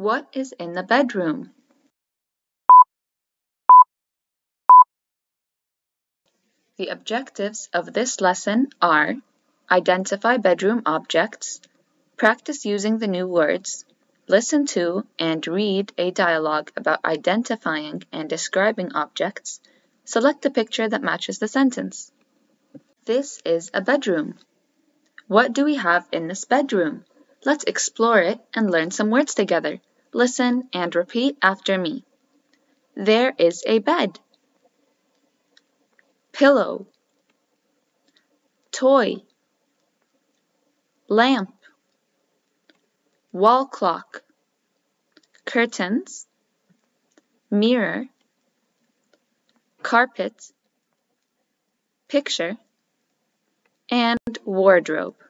What is in the bedroom? The objectives of this lesson are: identify bedroom objects, practice using the new words, listen to and read a dialogue about identifying and describing objects, select a picture that matches the sentence. This is a bedroom. What do we have in this bedroom? Let's explore it and learn some words together. Listen and repeat after me. There is a bed. Pillow. Toy. Lamp. Wall clock. Curtains. Mirror. Carpet. Picture. And wardrobe.